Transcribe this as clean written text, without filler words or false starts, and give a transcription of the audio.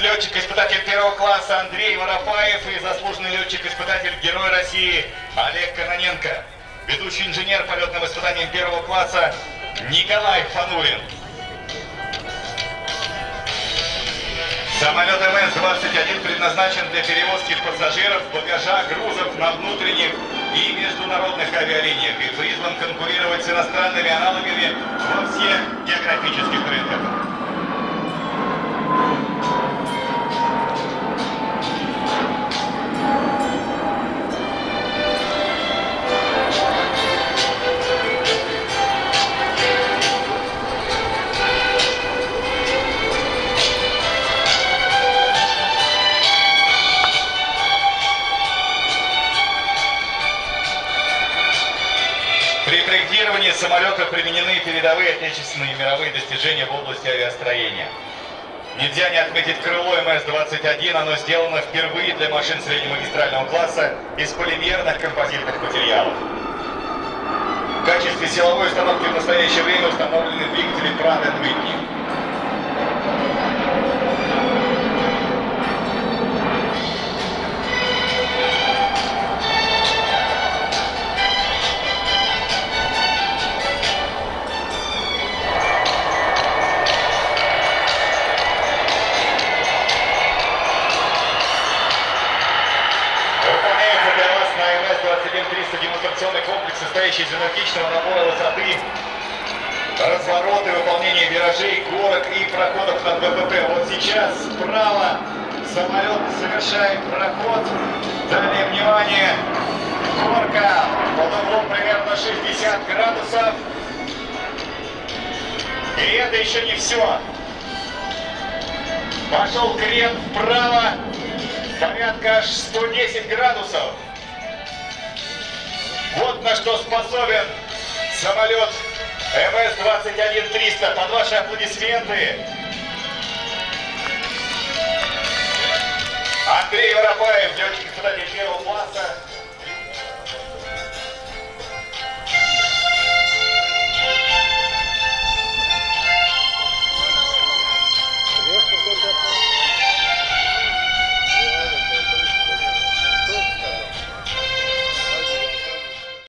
будет летчик-испытатель первого класса Андрей Воропаев и заслуженный летчик-испытатель Герой России Олег Кононенко. Ведущий инженер полетным испытанием первого класса Николай Фанулин. Самолет МС-21 предназначен для перевозки пассажиров, багажа, грузов на внутренних и международных авиалиниях и призван конкурировать с иностранными аналогами во всех географических рынках. При проектировании самолета применены передовые отечественные и мировые достижения в области авиастроения. Нельзя не отметить крыло МС-21, оно сделано впервые для машин среднемагистрального класса из полимерных композитных материалов. В качестве силовой установки в настоящее время установлены двигатели Pratt and Whitney. Демонстрационный комплекс, состоящий из энергичного набора высоты, развороты, выполнения виражей, горок и проходов над ВПП. Вот сейчас справа самолет совершает проход. Далее, внимание, горка под углом примерно 60 градусов. И это еще не все. Пошел крен вправо, порядка аж 110 градусов. Вот на что способен самолет МС-21-300. Под ваши аплодисменты Андрей Воропаев, летчик-испытатель первого класса.